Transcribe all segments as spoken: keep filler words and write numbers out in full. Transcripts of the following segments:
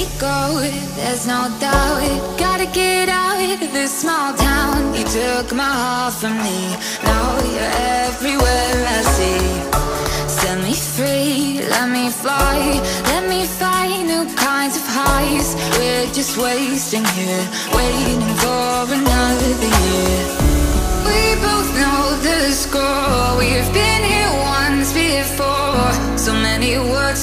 me go, there's no doubt. Gotta get out of this small town. You took my heart from me, now you're everywhere I see. Set me free, let me fly, let me find new kinds of highs. We're just wasting here, waiting for another year. We both know the score, we've been here once before. So many words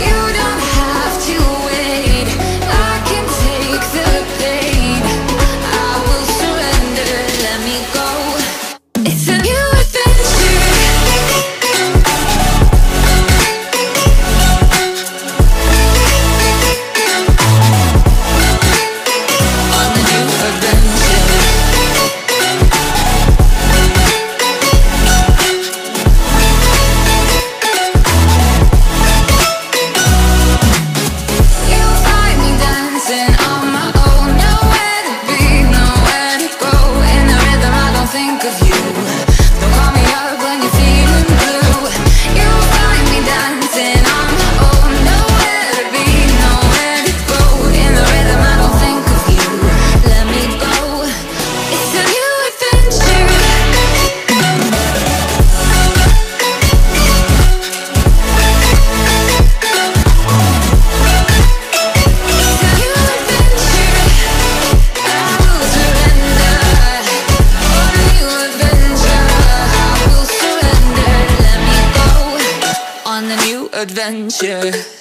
You don't have to wait, I can take the pain. Adventure.